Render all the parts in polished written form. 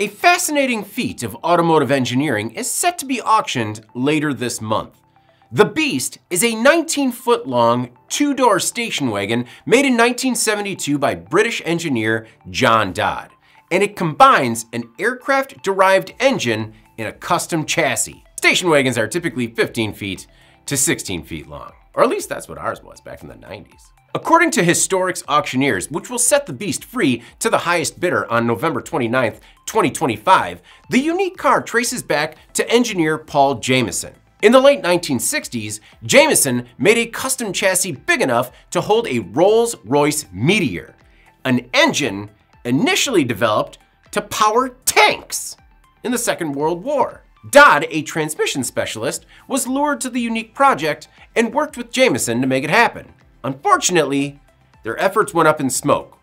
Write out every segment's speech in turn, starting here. A fascinating feat of automotive engineering is set to be auctioned later this month. The Beast is a 19-foot-long, two-door station wagon made in 1972 by British engineer John Dodd, and it combines an aircraft-derived engine in a custom chassis. Station wagons are typically 15 feet to 16 feet long, or at least that's what ours was back in the 90s. According to Historics Auctioneers, which will set the Beast free to the highest bidder on November 29th, 2025, the unique car traces back to engineer Paul Jameson. In the late 1960s, Jameson made a custom chassis big enough to hold a Rolls-Royce Meteor, an engine initially developed to power tanks in the Second World War. Dodd, a transmission specialist, was lured to the unique project and worked with Jameson to make it happen. Unfortunately, their efforts went up in smoke,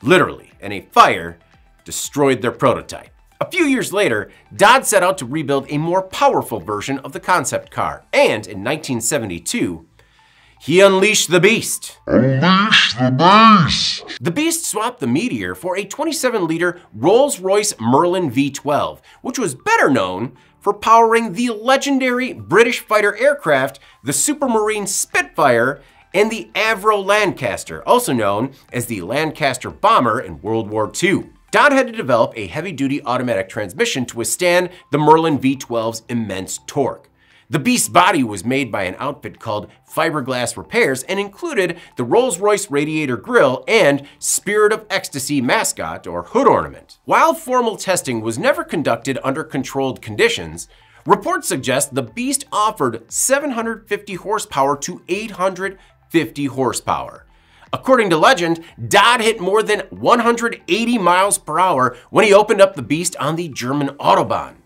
literally, and a fire destroyed their prototype. A few years later, Dodd set out to rebuild a more powerful version of the concept car, and in 1972, he unleashed the Beast. Unleash the Beast! The Beast swapped the Meteor for a 27-liter Rolls-Royce Merlin V12, which was better known for powering the legendary British fighter aircraft, the Supermarine Spitfire, and the Avro Lancaster, also known as the Lancaster Bomber in World War II. Dodd had to develop a heavy-duty automatic transmission to withstand the Merlin V12's immense torque. The Beast's body was made by an outfit called Fiberglass Repairs and included the Rolls-Royce radiator grille and Spirit of Ecstasy mascot or hood ornament. While formal testing was never conducted under controlled conditions, reports suggest the Beast offered 750 horsepower to 850 horsepower. According to legend, Dodd hit more than 180 miles per hour when he opened up the Beast on the German Autobahn.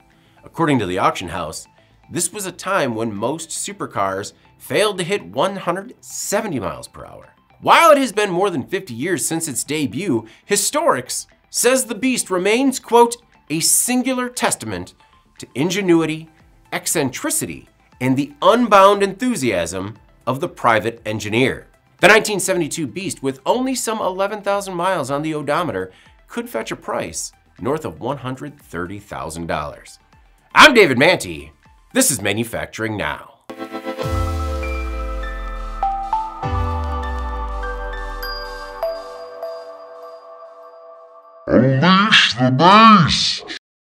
According to the auction house, this was a time when most supercars failed to hit 170 miles per hour. While it has been more than 50 years since its debut, Historics says the Beast remains, quote, a singular testament to ingenuity, eccentricity, and the unbound enthusiasm of the private engineer. The 1972 Beast, with only some 11,000 miles on the odometer, could fetch a price north of $130,000. I'm David Manti. This is Manufacturing Now. Unleash the Beast!